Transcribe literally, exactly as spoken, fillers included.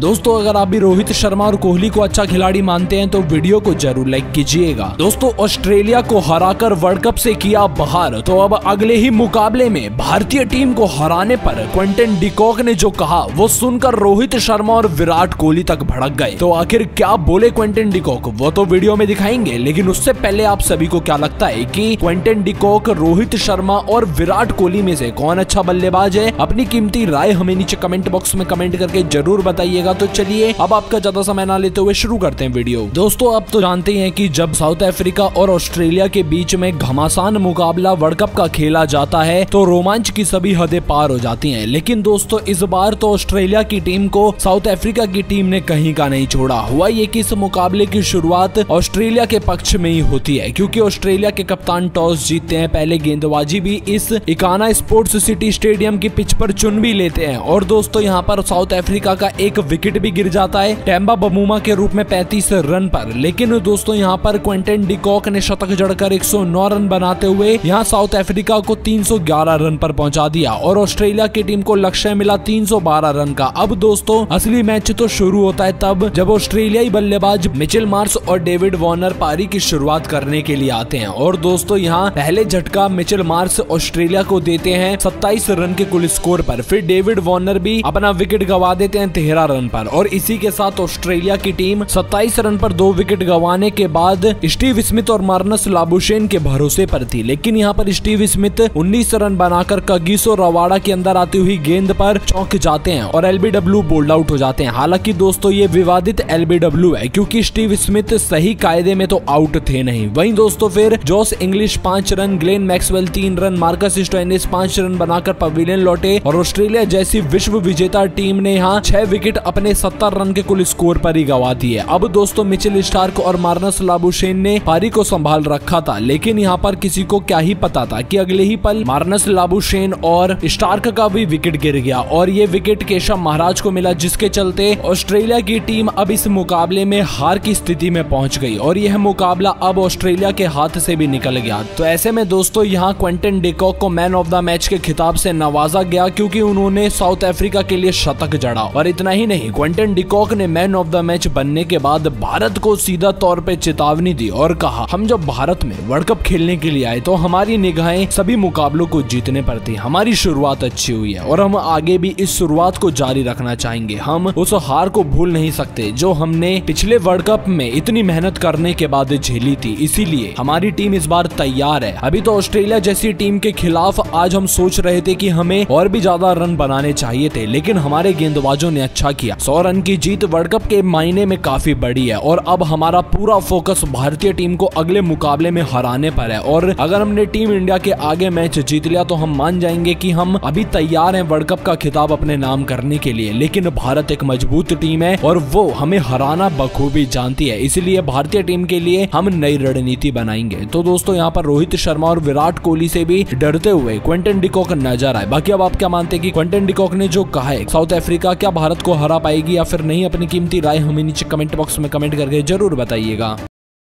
दोस्तों अगर आप भी रोहित शर्मा और कोहली को अच्छा खिलाड़ी मानते हैं तो वीडियो को जरूर लाइक कीजिएगा। दोस्तों ऑस्ट्रेलिया को हराकर वर्ल्ड कप से किया बाहर, तो अब अगले ही मुकाबले में भारतीय टीम को हराने पर क्विंटन डीकॉक ने जो कहा वो सुनकर रोहित शर्मा और विराट कोहली तक भड़क गए। तो आखिर क्या बोले क्विंटन डीकॉक वो तो वीडियो में दिखाएंगे, लेकिन उससे पहले आप सभी को क्या लगता है कि क्विंटन डीकॉक, रोहित शर्मा और विराट कोहली में से कौन अच्छा बल्लेबाज है? अपनी कीमती राय हमें नीचे कमेंट बॉक्स में कमेंट करके जरूर बताइएगा। तो चलिए अब आपका ज्यादा समय ना लेते हुए शुरू करते हैं वीडियो। दोस्तों आप तो जानते हैं कि जब साउथ अफ्रीका और ऑस्ट्रेलिया के बीच में घमासान मुकाबला वर्ल्ड कप का खेला जाता है तो रोमांच की सभी हदें पार हो जाती हैं। लेकिन दोस्तों इस बार तो ऑस्ट्रेलिया की टीम को साउथ अफ्रीका की टीम ने कहीं का नहीं छोड़ा। हुआ ये कि इस मुकाबले की शुरुआत ऑस्ट्रेलिया के पक्ष में ही होती है, क्योंकि ऑस्ट्रेलिया के कप्तान टॉस जीतते हैं, पहले गेंदबाजी भी इस इकाना स्पोर्ट्स सिटी स्टेडियम की पिच पर चुन भी लेते हैं और दोस्तों यहाँ पर साउथ अफ्रीका का एक विकेट भी गिर जाता है टेम्बा बमूमा के रूप में पैंतीस रन पर। लेकिन दोस्तों यहां पर क्विंटन डीकॉक ने शतक जड़कर एक सौ नौ रन बनाते हुए यहां साउथ अफ्रीका को तीन सौ ग्यारह रन पर पहुंचा दिया और ऑस्ट्रेलिया की टीम को लक्ष्य मिला तीन सौ बारह रन का। अब दोस्तों असली मैच तो शुरू होता है तब जब ऑस्ट्रेलियाई बल्लेबाज मिचेल मार्श और डेविड वार्नर पारी की शुरुआत करने के लिए आते हैं और दोस्तों यहाँ पहले झटका मिचेल मार्श ऑस्ट्रेलिया को देते हैं सत्ताईस रन के कुल स्कोर पर। फिर डेविड वार्नर भी अपना विकेट गवा देते हैं तेरह रन पर और इसी के साथ ऑस्ट्रेलिया की टीम सत्ताईस रन पर दो विकेट गंवाने के बाद स्टीव स्मिथ और मार्नस लाबुशेन के भरोसे पर थी। लेकिन यहाँ पर स्टीव स्मिथ उन्नीस रन बनाकर कागिसो रवाडा के अंदर आती हुई गेंद पर चौंक जाते हैं और एलबीडब्ल्यू बोल्ड आउट हो जाते हैं। हालांकि दोस्तों ये विवादित एलबीडब्ल्यू है क्योंकि स्टीव स्मिथ सही कायदे में तो आउट थे नहीं। वहीं दोस्तों फिर जॉस इंग्लिश पांच रन, ग्लेन मैक्सवेल तीन रन, मार्कस स्टोइनिस पांच रन बनाकर पवेलियन लौटे और ऑस्ट्रेलिया जैसी विश्व विजेता टीम ने यहाँ छह विकेट अपने सत्तर रन के कुल स्कोर पर ही गवा दिए। अब दोस्तों मिचेल स्टार्क और मार्नस लाबुशेन ने पारी को संभाल रखा था, लेकिन यहाँ पर किसी को क्या ही पता था कि अगले ही पल मार्नस लाबुशेन और स्टार्क का भी विकेट गिर गया और ये विकेट केशव महाराज को मिला, जिसके चलते ऑस्ट्रेलिया की टीम अब इस मुकाबले में हार की स्थिति में पहुंच गई और यह मुकाबला अब ऑस्ट्रेलिया के हाथ से भी निकल गया। तो ऐसे में दोस्तों यहाँ क्विंटन डीकॉक को मैन ऑफ द मैच के खिताब से नवाजा गया क्योंकि उन्होंने साउथ अफ्रीका के लिए शतक जड़ा और इतना ही नहीं क्विंटन डीकॉक ने मैन ऑफ द मैच बनने के बाद भारत को सीधा तौर पे चेतावनी दी और कहा हम जब भारत में वर्ल्ड कप खेलने के लिए आए तो हमारी निगाहें सभी मुकाबलों को जीतने पर थी। हमारी शुरुआत अच्छी हुई है और हम आगे भी इस शुरुआत को जारी रखना चाहेंगे। हम उस हार को भूल नहीं सकते जो हमने पिछले वर्ल्ड कप में इतनी मेहनत करने के बाद झेली थी, इसीलिए हमारी टीम इस बार तैयार है। अभी तो ऑस्ट्रेलिया जैसी टीम के खिलाफ आज हम सोच रहे थे कि हमें और भी ज्यादा रन बनाने चाहिए थे, लेकिन हमारे गेंदबाजों ने अच्छा किया। सौ रन की जीत वर्ल्ड कप के मायने में काफी बड़ी है और अब हमारा पूरा फोकस भारतीय टीम को अगले मुकाबले में हराने पर है और अगर हमने टीम इंडिया के आगे मैच जीत लिया तो हम मान जाएंगे कि हम अभी तैयार हैं वर्ल्ड कप का खिताब अपने नाम करने के लिए। लेकिन भारत एक मजबूत टीम है और वो हमें हराना बखूबी जानती है, इसलिए भारतीय टीम के लिए हम नई रणनीति बनाएंगे। तो दोस्तों यहाँ पर रोहित शर्मा और विराट कोहली से भी डरते हुए क्विंटन डीकॉक नजर आए। बाकी अब आप क्या मानते हैं कि क्विंटन डीकॉक ने जो कहा है साउथ अफ्रीका क्या भारत को हरा पाएगी या फिर नहीं? अपनी कीमती राय हमें नीचे कमेंट बॉक्स में कमेंट करके जरूर बताइएगा।